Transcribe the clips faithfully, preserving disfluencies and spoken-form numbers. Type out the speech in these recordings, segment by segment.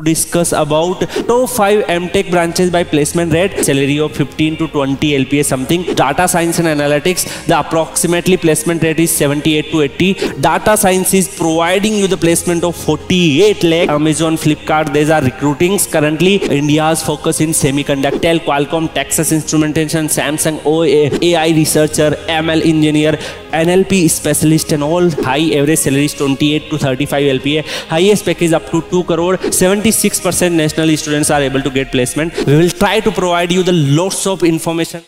to discuss about top five M Tech branches by placement rate, salary of fifteen to twenty L P A something. Data science and analytics, the approximately placement rate is seventy-eight to eighty. Data science is providing you the placement of forty-eight lakh. Amazon, Flipkart, these are recruitings currently. India's focus in semiconductor, Intel, Qualcomm, Texas Instrumentation, Samsung, O A, A I researcher, M L engineer, N L P specialist, and all high average salaries twenty-eight to thirty-five L P A. Highest package up to two crore. seventy-six percent national students are able to get placement. We will try to provide you the lots of information.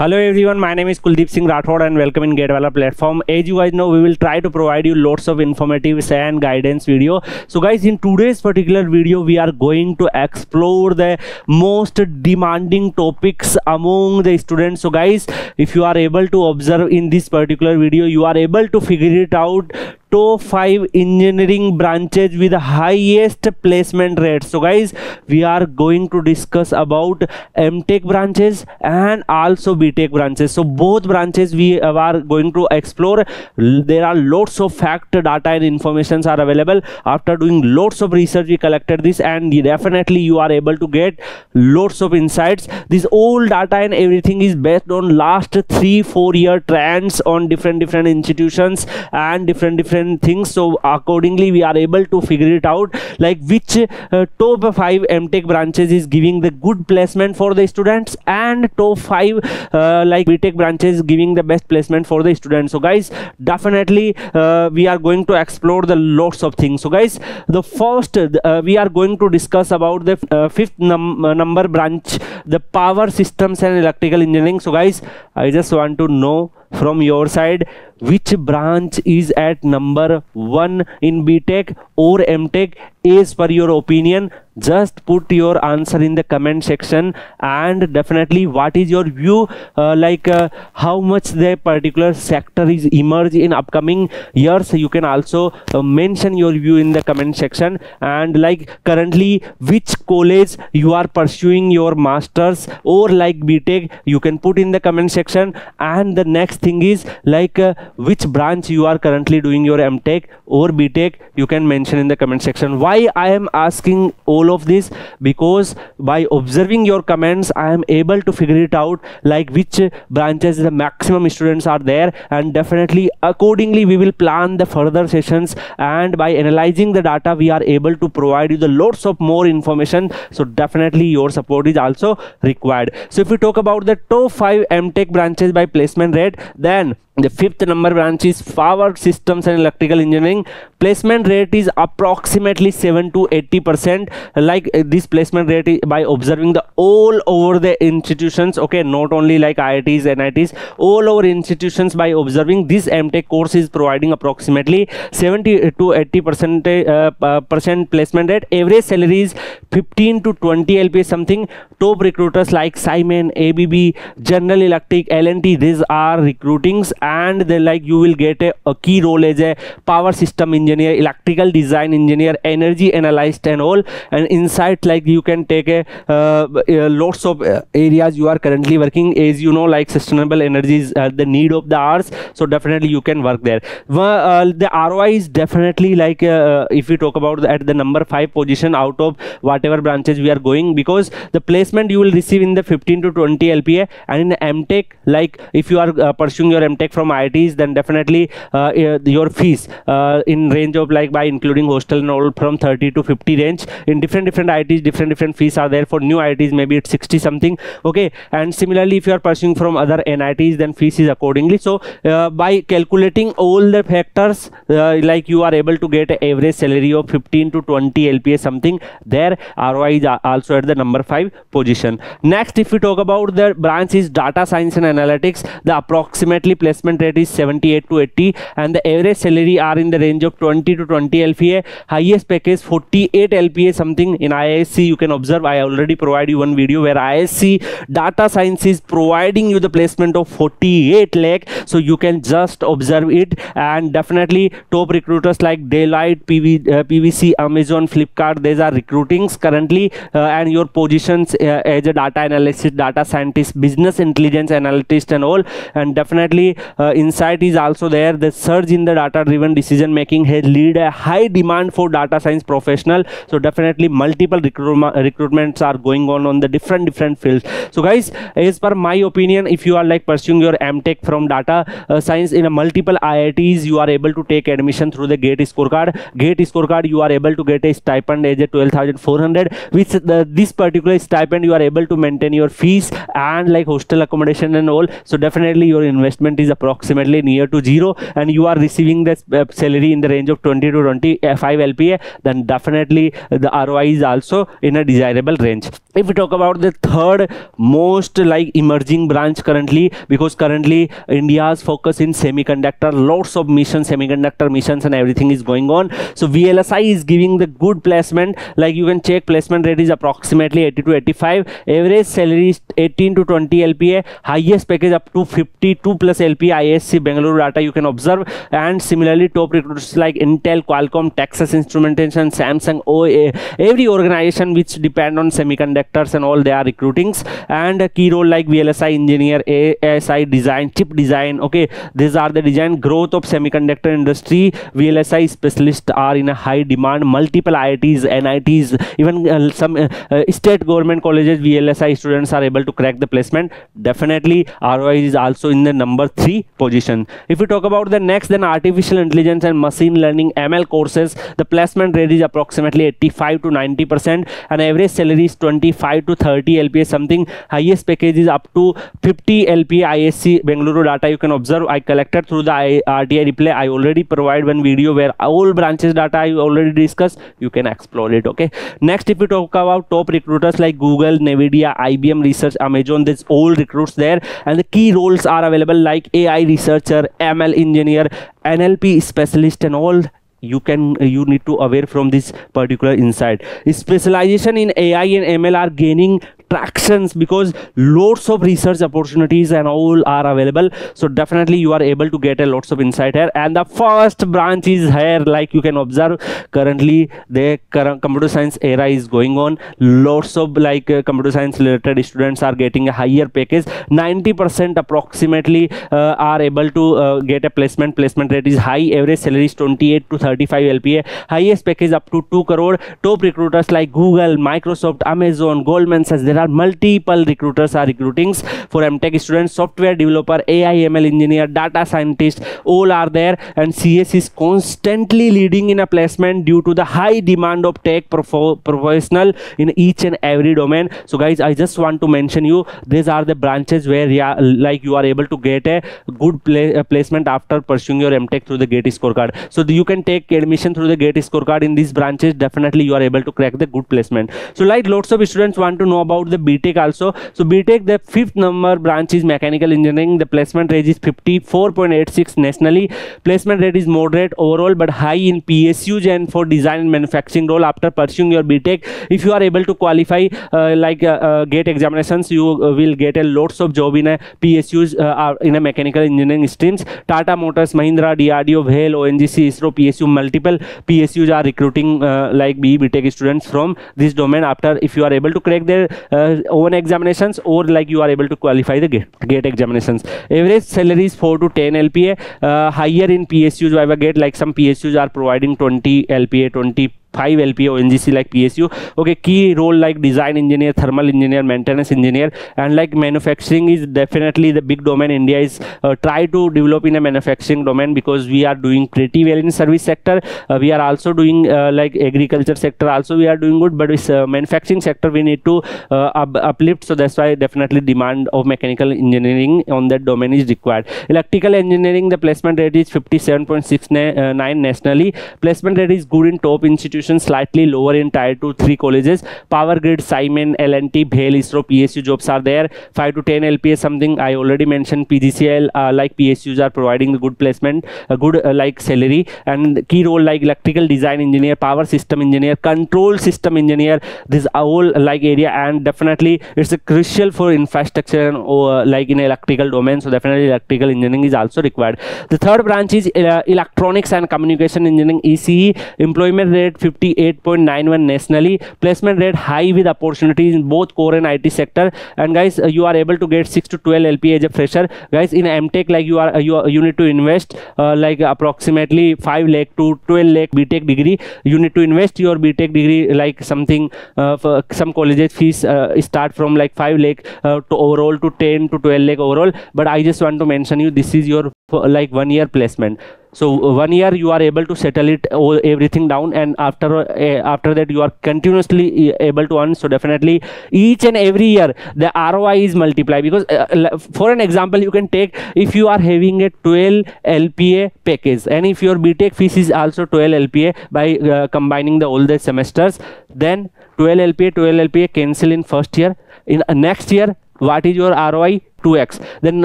Hello everyone, my name is Kuldeep Singh Rathod and welcome in GATE Wallah platform. As you guys know, we will try to provide you lots of informative and guidance video. So guys, in today's particular video, we are going to explore the most demanding topics among the students. So guys, if you are able to observe in this particular video, you are able to figure it out. Top five engineering branches with the highest placement rate. So guys, we are going to discuss about M Tech branches and also B Tech branches. So both branches we are going to explore. There are lots of fact, data and informations are available. After doing lots of research, we collected this and definitely you are able to get lots of insights. This all data and everything is based on last three, four year trends on different, different institutions and different, different things. So accordingly we are able to figure it out, like which uh, top five M Tech branches is giving the good placement for the students and top five uh, like B Tech branches giving the best placement for the students. So guys, definitely uh, we are going to explore the lots of things. So guys, the first uh, we are going to discuss about the uh, fifth num uh, number branch, the power systems and electrical engineering. So guys, I just want to know from your side, which branch is at number one in B Tech or M Tech as per your opinion? Just put your answer in the comment section, and definitely what is your view, uh, like uh, how much the particular sector is emerge in upcoming years. You can also uh, mention your view in the comment section, and like currently which college you are pursuing your masters or like B Tech, you can put in the comment section. And the next thing is like uh, which branch you are currently doing your M Tech or B Tech, you can mention in the comment section. Why I am asking all of this, because by observing your comments I am able to figure it out, like which branches the maximum students are there, and definitely accordingly we will plan the further sessions, and by analyzing the data we are able to provide you the lots of more information. So definitely your support is also required. So if we talk about the top five M Tech branches by placement rate, then the fifth number branch is power systems and electrical engineering. Placement rate is approximately seven to eighty percent. Like uh, this placement rate is by observing the all over the institutions, okay, not only like I I Ts, N I Ts, all over institutions, by observing this M Tech course is providing approximately seventy to eighty percent uh, uh, percent placement rate. Average salary is fifteen to twenty L P A something. Top recruiters like Siemens, A B B, General Electric, L and T, these are recruitings, and they like you will get a, a key role as a power system engineer, electrical design engineer, energy analyst and all, and insight like you can take a uh, uh, lots of uh, areas you are currently working, as you know, like sustainable energy is uh, the need of the hours. So definitely you can work there. Uh, the R O I is definitely like uh, if we talk about the, at the number five position out of whatever branches we are going, because the placement you will receive in the fifteen to twenty L P A, and in the M Tech, like if you are uh, pursuing your M Tech from I I Ts, then definitely uh, your fees uh, in range of like by including hostel and all from thirty to fifty range. In different different I I Ts, different different fees are there. For new I I Ts maybe it's sixty something, okay, and similarly if you are pursuing from other N I Ts then fees is accordingly. So uh, by calculating all the factors uh, like you are able to get an average salary of fifteen to twenty L P A something. Their R O I is also at the number five position. Next, if we talk about the branch is data science and analytics, the approximately placement rate is seventy-eight to eighty, and the average salary are in the range of twenty to twenty L P A. Highest package forty-eight L P A something. In I I S C you can observe, I already provide you one video where I I S C data science is providing you the placement of forty-eight lakh. So you can just observe it, and definitely top recruiters like Daylight, P V, uh, P V C, Amazon, Flipkart, these are recruitings currently, uh, and your positions uh, as a data analyst, data scientist, business intelligence analyst and all, and definitely uh, insight is also there. The surge in the data driven decision making has led a high demand for data science professional. So definitely multiple recruitment recruitments are going on on the different different fields. So guys, as per my opinion, if you are like pursuing your M Tech from data uh, science in a multiple I I Ts, you are able to take admission through the GATE scorecard. GATE scorecard, you are able to get a stipend as a twelve thousand four hundred, which the, this particular stipend you are able to maintain your fees and like hostel accommodation and all. So definitely your investment is approximately near to zero, and you are receiving this uh, salary in the range of twenty to twenty-five L P A. Then definitely the R O I is also in a desirable range. If we talk about the third most like emerging branch currently, because currently India's focus in semiconductor, lots of missions, semiconductor missions and everything is going on. So V L S I is giving the good placement. Like you can check, placement rate is approximately eighty to eighty-five, average salary is eighteen to twenty L P A, highest package up to fifty-two plus L P A, I I S C Bengaluru data you can observe. And similarly top recruiters like Intel, Qualcomm, Texas Instrumentation, Samsung, O A, every organization which depend on semiconductors and all, they are recruitings. And a key role like V L S I engineer, A S I design, chip design, okay, these are the design. Growth of semiconductor industry, V L S I specialists are in a high demand. Multiple I I Ts, N I Ts, even uh, some uh, uh, state government colleges V L S I students are able to crack the placement. Definitely R O I is also in the number three position. If we talk about the next, then artificial intelligence and machine learning M L courses, the placement rate is approximately eighty-five to ninety percent, and average salary is twenty-five to thirty L P A something, highest package is up to fifty L P A, I S C Bengaluru data you can observe. I collected through the R T I replay. I already provide one video where all branches data I already discussed, you can explore it. Okay, next if we talk about top recruiters like Google, NVIDIA, I B M Research, Amazon, there's all recruits there, and the key roles are available like A I researcher, M L engineer, N L P specialist and all. You can you need to aware from this particular insight. Specialization in A I and M L are gaining tractions because lots of research opportunities and all are available. So definitely you are able to get a lots of insight here. And the first branch is here, like you can observe currently the current computer science era is going on. Lots of like uh, computer science related students are getting a higher package. ninety percent approximately uh, are able to uh, get a placement. Placement rate is high. Average salary is twenty-eight to thirty-five L P A. Highest package up to two crore. Top recruiters like Google, Microsoft, Amazon, Goldman Sachs. There are multiple recruiters are recruitings for M Tech students, software developer, A I M L engineer, data scientist, all are there. And C S is constantly leading in a placement due to the high demand of tech professional in each and every domain. So guys, I just want to mention you, these are the branches where yeah, like you are able to get a good pla placement after pursuing your M Tech through the GATE scorecard. So the, you can take admission through the GATE scorecard in these branches. Definitely you are able to crack the good placement. So like lots of students want to know about the B Tech also. So B Tech, the fifth number branch is mechanical engineering. The placement rate is fifty-four point eight six nationally. Placement rate is moderate overall but high in P S U and for design and manufacturing role. After pursuing your B Tech, if you are able to qualify uh, like uh, uh, GATE examinations, you uh, will get a lots of job in a P S Us uh, in a mechanical engineering streams. Tata Motors, Mahindra, D R D O, V H E L, O N G C, ISRO, P S U, multiple P S Us are recruiting uh, like B E B Tech students from this domain. After, if you are able to crack their Uh, own examinations, or like you are able to qualify the GATE, GATE examinations. Average salary is four to ten L P A, uh, higher in P S Us. However, GATE, like some P S Us are providing twenty L P A, twenty-five L P A, O N G C like P S U. Okay, key role like design engineer, thermal engineer, maintenance engineer, and like manufacturing is definitely the big domain. India is uh, try to develop in a manufacturing domain because we are doing pretty well in service sector. Uh, we are also doing uh, like agriculture sector also we are doing good, but with uh, manufacturing sector we need to uh, up uplift. So that's why definitely demand of mechanical engineering on that domain is required. Electrical engineering, the placement rate is fifty-seven point six nine na uh, nationally. Placement rate is good in top institutions, slightly lower in tier two three colleges. Power Grid, Siemens, L and T, V H E L, ISRO, P S U jobs are there. five to ten L P A something I already mentioned. P G C L uh, like P S Us are providing the good placement, a good uh, like salary. And key role like electrical design engineer, power system engineer, control system engineer, this all like area. And definitely it's a crucial for infrastructure and uh, like in electrical domain. So definitely electrical engineering is also required. The third branch is uh, electronics and communication engineering, E C E. Employment rate fifty-eight point nine one nationally. Placement rate high with opportunities in both core and I T sector. And guys, uh, you are able to get six to twelve L P A as a fresher. Guys, in M Tech, like you are uh, you, you need to invest uh, like approximately five lakh to twelve lakh B Tech degree. You need to invest your B Tech degree like something uh, for some colleges fees uh, start from like five lakh uh, to overall to ten to twelve lakh overall. But I just want to mention you, this is your like one year placement. So one year you are able to settle it all, everything down, and after uh, after that you are continuously able to earn. So definitely each and every year the R O I is multiplied, because uh, for an example you can take, if you are having a twelve L P A package and if your B Tech fees is also twelve L P A by uh, combining the all the semesters, then twelve L P A, twelve L P A cancel in first year. In uh, next year, what is your R O I? two X. Then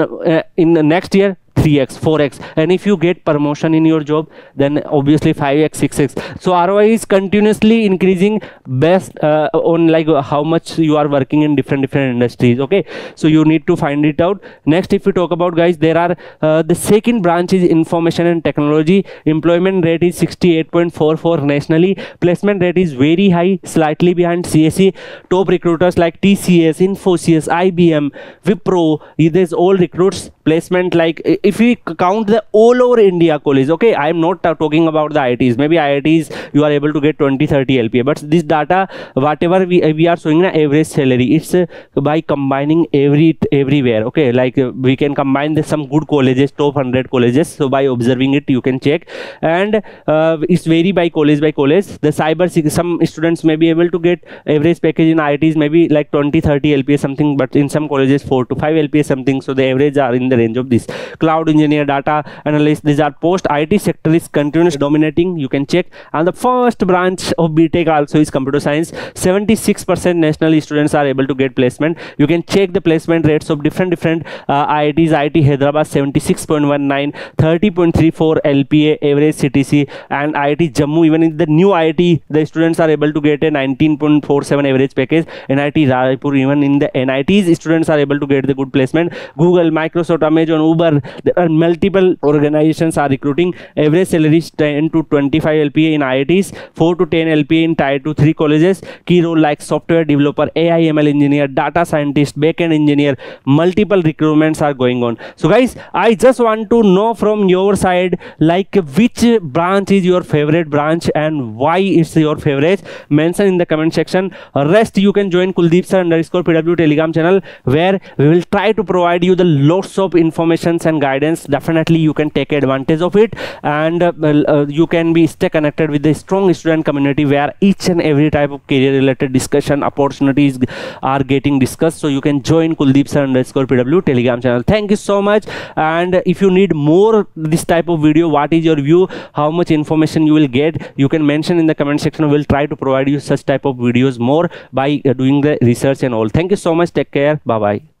uh, in the next year, three X, four X, and if you get promotion in your job, then obviously five X, six X. So R O I is continuously increasing based uh, on like how much you are working in different different industries. Okay, so you need to find it out. Next, if you talk about, guys, there are uh, the second branch is information and technology. Employment rate is sixty-eight point four four nationally. Placement rate is very high, slightly behind C S E. Top recruiters like T C S, Infosys, I B M, Wipro, these all recruits. Placement, like if we count the all over India college, okay, I am not uh, talking about the I I Ts. Maybe I I Ts you are able to get twenty, thirty L P A, but this data, whatever we, we are showing, na, average salary, it's uh, by combining every everywhere. Okay, like uh, we can combine the, some good colleges, top one hundred colleges. So by observing it, you can check, and uh, it's vary by college by college. The cyber, some students may be able to get average package in I I Ts, maybe like twenty, thirty L P A something, but in some colleges four to five L P A something. So the average are in the range of this. Cloud engineer, data analyst, these are post. I T sector is continuously dominating, you can check. And the first branch of B Tech also is computer science. seventy-six percent national students are able to get placement. You can check the placement rates of different different uh, I I Ts. I I T Hyderabad seventy-six point one nine, thirty point three four L P A average C T C, and I I T Jammu, even in the new I I T, the students are able to get a nineteen point four seven average package. N I T Raipur, even in the N I Ts, students are able to get the good placement. Google, Microsoft, Amazon, Uber, there are multiple organizations are recruiting. Average salaries ten to twenty-five L P A in I I Ts, four to ten L P A in tier two, three colleges. Key role like software developer, A I M L engineer, data scientist, backend engineer, multiple recruitments are going on. So guys, I just want to know from your side, like which branch is your favorite branch and why it's your favorite. Mention in the comment section. Rest you can join Kuldeep Sir underscore P W Telegram channel, where we will try to provide you the lots of informations and guidance. Definitely you can take advantage of it, and uh, uh, you can be stay connected with the strong student community, where each and every type of career related discussion opportunities are getting discussed. So you can join Kuldeep Sir underscore P W Telegram channel. Thank you so much. And if you need more this type of video, what is your view, how much information you will get, you can mention in the comment section. We'll try to provide you such type of videos more by uh, doing the research and all. Thank you so much. Take care. Bye bye.